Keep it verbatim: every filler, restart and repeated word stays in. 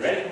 ready?